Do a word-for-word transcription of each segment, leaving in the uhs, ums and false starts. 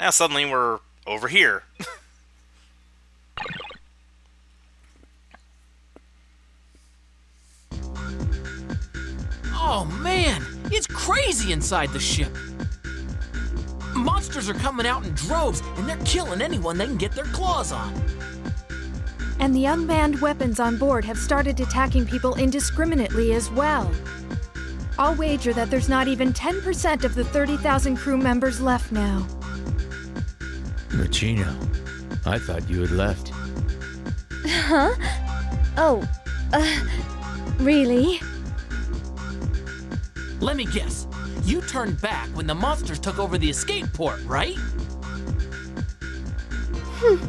Now suddenly we're over here. Oh man, it's crazy inside the ship. Monsters are coming out in droves, and they're killing anyone they can get their claws on. And the unmanned weapons on board have started attacking people indiscriminately as well. I'll wager that there's not even ten percent of the thirty thousand crew members left now. Lucino, I thought you had left. Huh? Oh, uh, really? Let me guess. You turned back when the monsters took over the escape port, right? Hmm.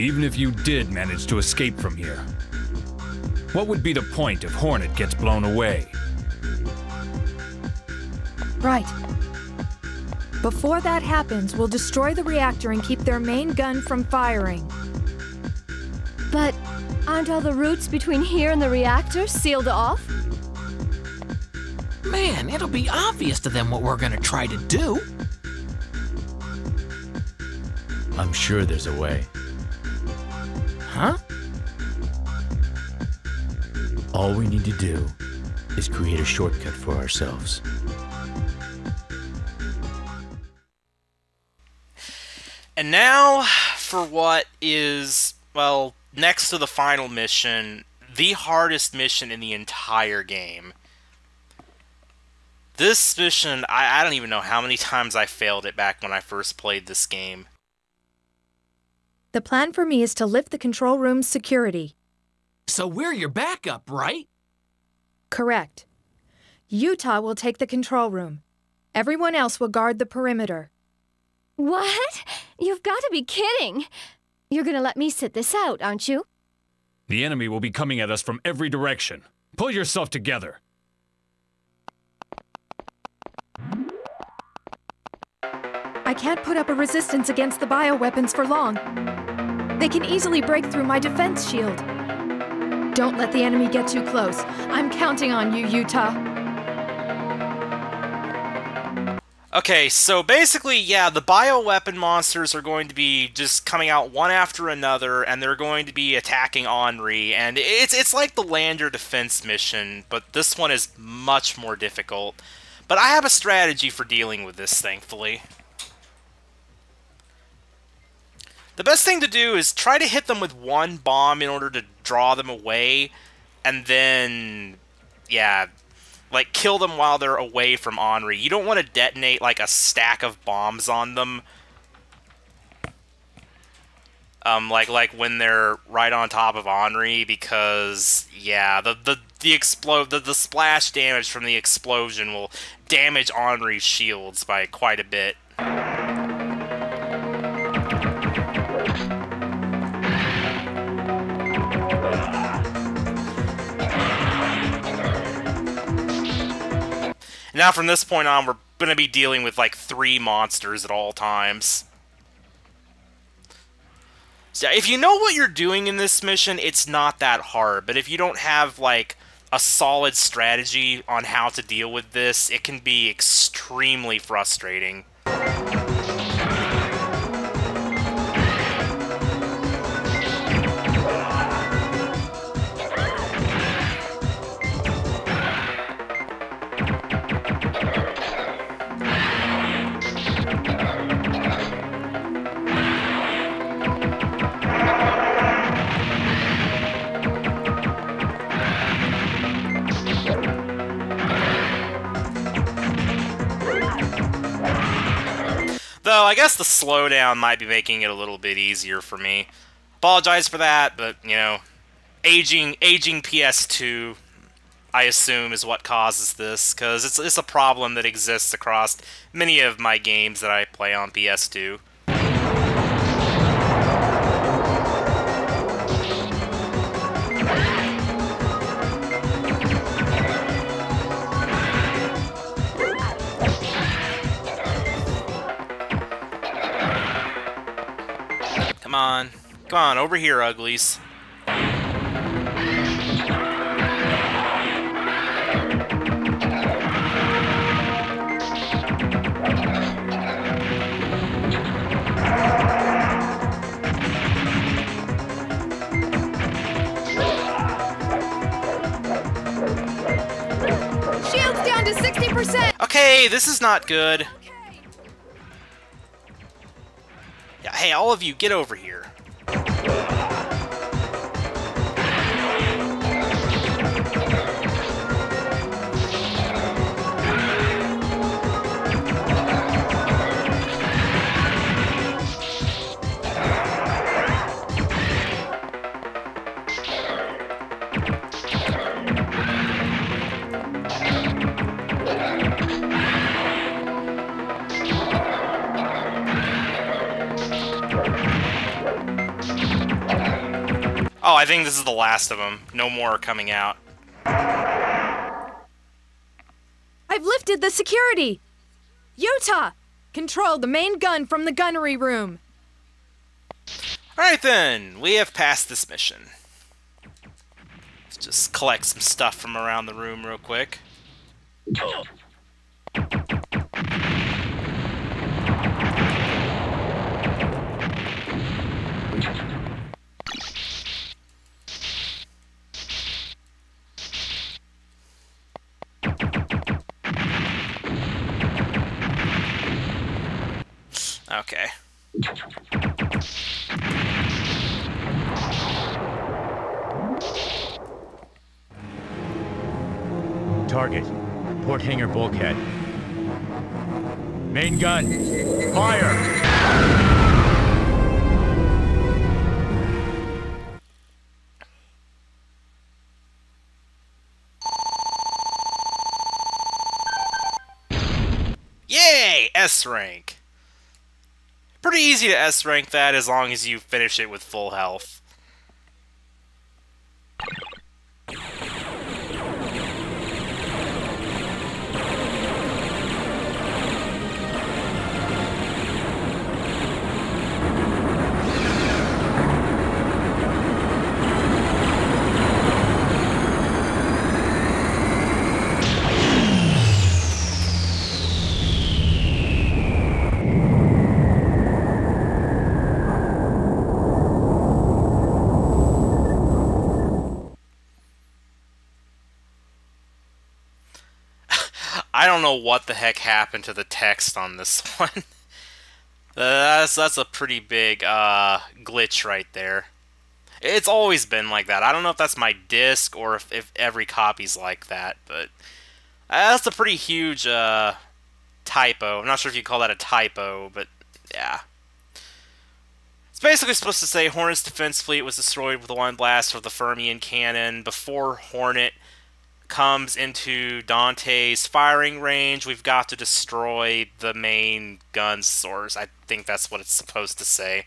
Even if you did manage to escape from here, what would be the point if Hornet gets blown away? Right. Before that happens, we'll destroy the reactor and keep their main gun from firing. But aren't all the routes between here and the reactor sealed off? Man, it'll be obvious to them what we're gonna try to do. I'm sure there's a way. Huh? All we need to do is create a shortcut for ourselves. And now for what is, well, next to the final mission, the hardest mission in the entire game. This mission, I, I don't even know how many times I failed it back when I first played this game. The plan for me is to lift the control room's security. So we're your backup, right? Correct. Utah will take the control room. Everyone else will guard the perimeter. What? You've got to be kidding! You're gonna let me sit this out, aren't you? The enemy will be coming at us from every direction. Pull yourself together! I can't put up a resistance against the bioweapons for long. They can easily break through my defense shield. Don't let the enemy get too close. I'm counting on you, Utah. Okay, so basically, yeah, the bioweapon monsters are going to be just coming out one after another, and they're going to be attacking Annri, and it's, it's like the lander defense mission, but this one is much more difficult. But I have a strategy for dealing with this, thankfully. The best thing to do is try to hit them with one bomb in order to draw them away, and then, yeah, like, kill them while they're away from Annri. You don't want to detonate, like, a stack of bombs on them. Um, like, like when they're right on top of Annri, because, yeah, the, the, the explode, the, the splash damage from the explosion will damage Henri's shields by quite a bit. Now from this point on, we're going to be dealing with like three monsters at all times. So if you know what you're doing in this mission, it's not that hard. But if you don't have like a solid strategy on how to deal with this, it can be extremely frustrating. Though, I guess the slowdown might be making it a little bit easier for me. Apologize for that, but, you know, aging aging P S two, I assume, is what causes this, because it's, it's a problem that exists across many of my games that I play on P S two. Come on. Come on, over here, uglies. Hey, this is not good. Yeah, hey, all of you, get over here. Oh, I think this is the last of them. No more are coming out. I've lifted the security! Utah! Control the main gun from the gunnery room! Alright then, we have passed this mission. Let's just collect some stuff from around the room real quick. Okay. Target, Port Hangar Bulkhead. Main gun, fire! Yay! S rank. Pretty easy to S rank that as long as you finish it with full health. I don't know what the heck happened to the text on this one. that's, that's a pretty big uh, glitch right there. It's always been like that. I don't know if that's my disc or if, if every copy's like that, but that's a pretty huge uh, typo. I'm not sure if you call that a typo, but yeah. It's basically supposed to say Hornet's defense fleet was destroyed with one blast of the Fermion cannon before Hornet comes into Dante's firing range. We've got to destroy the main gun source. I think that's what it's supposed to say.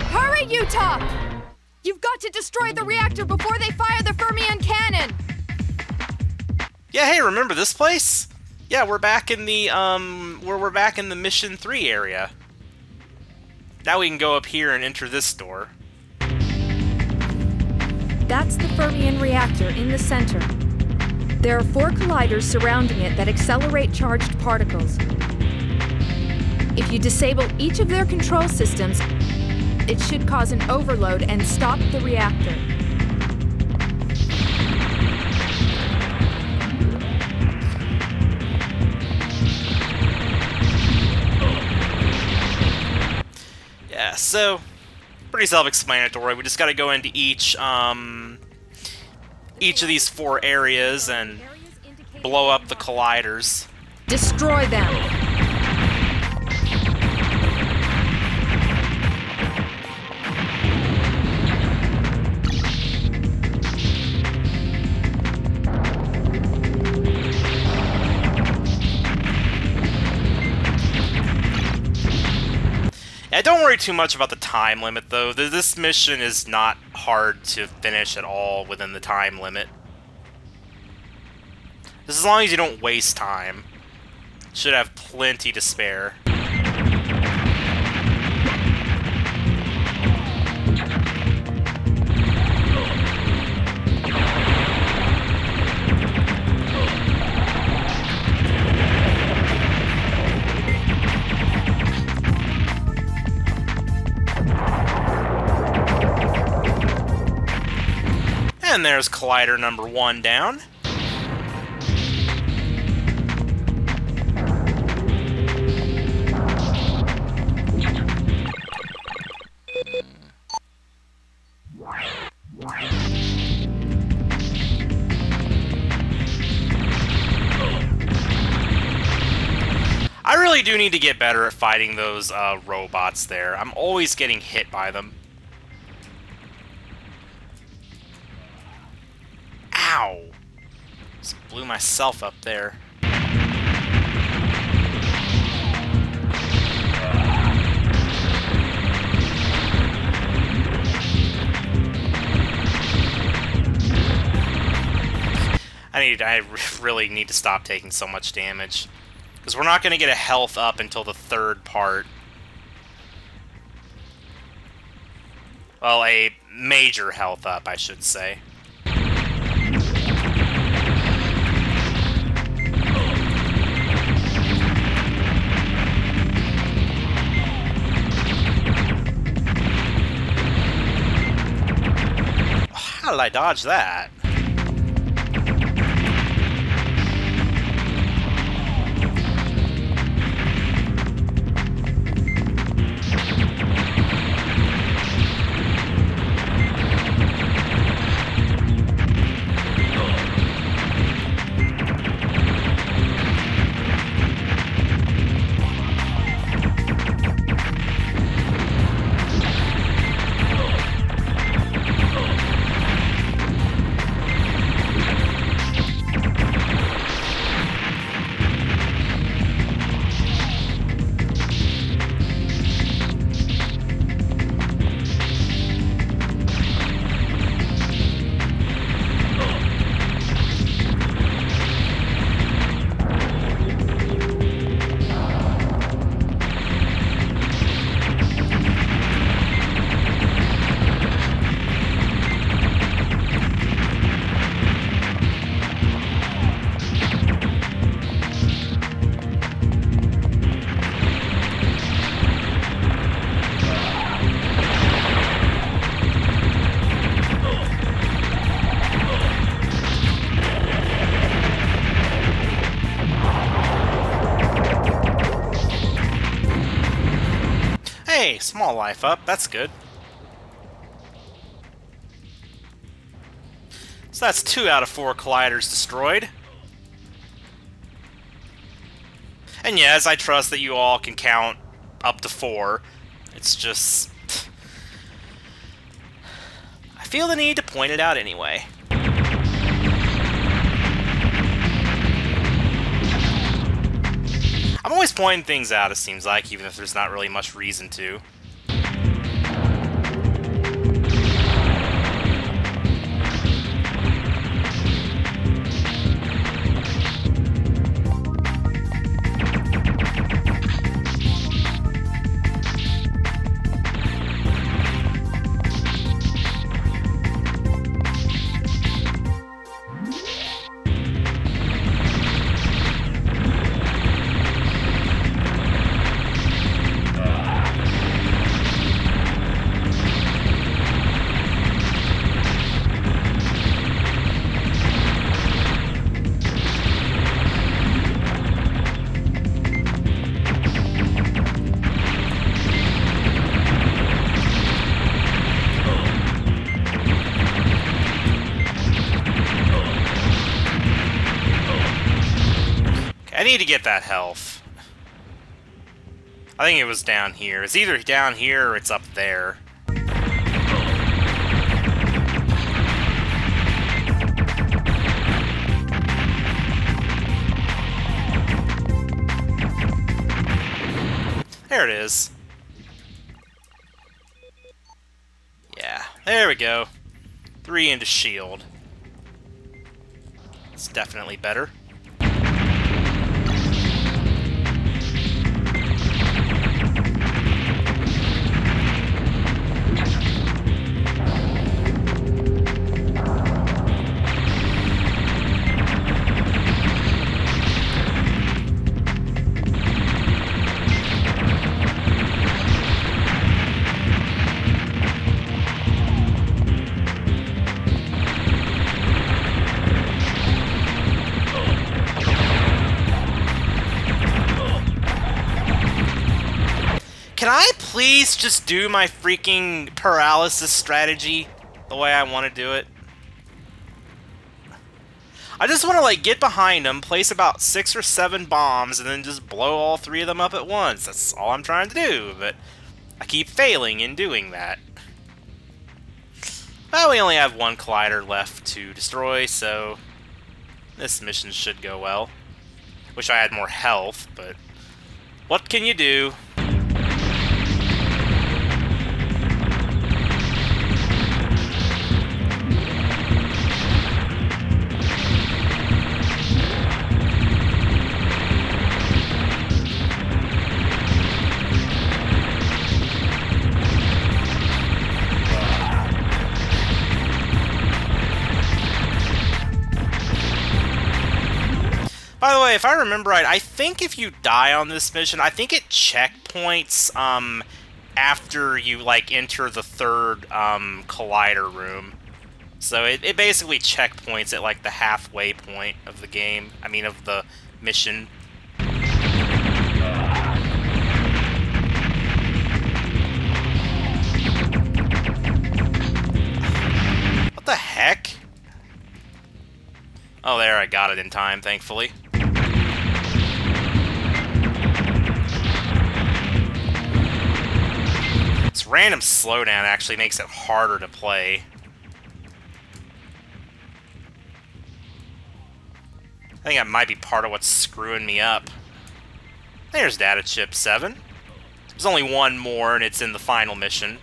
Hurry, Utah! You've got to destroy the reactor before they fire the Fermion cannon! Yeah, hey, remember this place? Yeah, we're back in the, um, where we're back in the Mission three area. Now we can go up here and enter this door. That's the Fermion reactor in the center. There are four colliders surrounding it that accelerate charged particles. If you disable each of their control systems, it should cause an overload and stop the reactor. Yeah, so... pretty self-explanatory. We just got to go into each um, each of these four areas and blow up the colliders. Destroy them. Yeah, don't worry too much about the time limit, though. This mission is not hard to finish at all within the time limit. Just as long as you don't waste time. Should have plenty to spare. And there's collider number one down. really do need to get better at fighting those uh, robots there. I'm always getting hit by them. Ow! Just blew myself up there. I need. I really need to stop taking so much damage, because we're not going to get a health up until the third part. Well, a major health up, I should say. How did I dodge that? Small life up, that's good. So that's two out of four colliders destroyed. And yes, I trust that you all can count up to four. It's just... I feel the need to point it out anyway. I'm always pointing things out, it seems like, even if there's not really much reason to. I need to get that health. I think it was down here. It's either down here or it's up there. There it is. Yeah, there we go. Three into shield. It's definitely better. Can I please just do my freaking paralysis strategy the way I want to do it? I just want to like get behind them, place about six or seven bombs, and then just blow all three of them up at once. That's all I'm trying to do, but I keep failing in doing that. Well, we only have one collider left to destroy, so this mission should go well. Wish I had more health, but what can you do? By the way, if I remember right, I think if you die on this mission, I think it checkpoints um, after you like enter the third um, collider room. So it, it basically checkpoints at like the halfway point of the game. I mean, of the mission. What the heck? Oh, there, I got it in time, thankfully. This random slowdown actually makes it harder to play. I think that might be part of what's screwing me up. There's data chip seven. There's only one more, and it's in the final mission.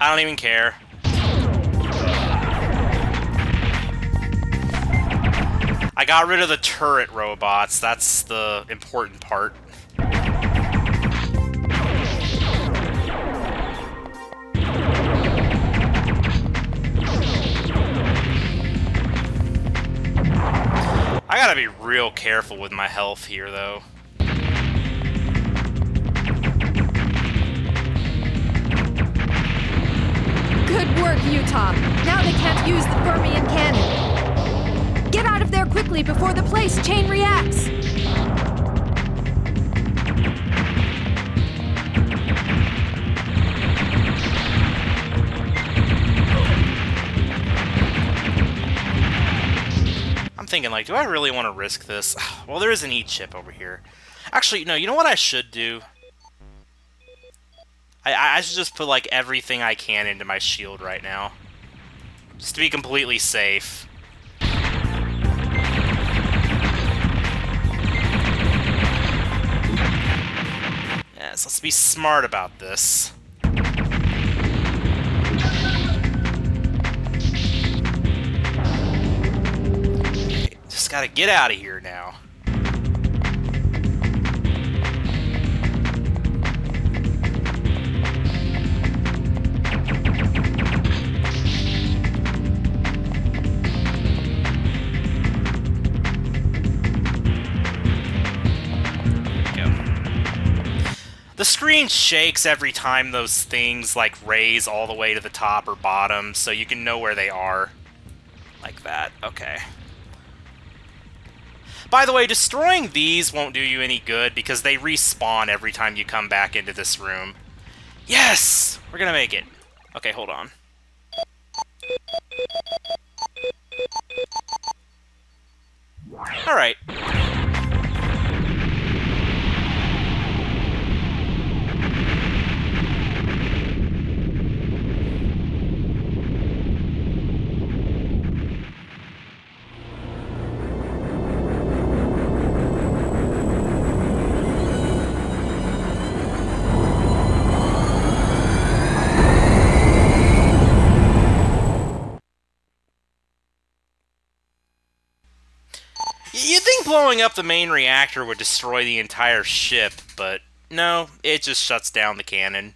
I don't even care. I got rid of the turret robots. That's the important part. I gotta be real careful with my health here, though. Good work, Utah. Now they can't use the Fermion cannon. Get out of there quickly before the place chain reacts. I'm thinking, like, do I really want to risk this? Well, there is an E-chip over here. Actually, no, you know what I should do? I, I should just put, like, everything I can into my shield right now. Just to be completely safe. Yes, let's be smart about this. Okay, just gotta get out of here now. The screen shakes every time those things, like, raise all the way to the top or bottom, so you can know where they are. Like that. Okay. By the way, destroying these won't do you any good, because they respawn every time you come back into this room. Yes! We're gonna make it. Okay, hold on. Alright. blowing up the main reactor would destroy the entire ship, but no, it just shuts down the cannon.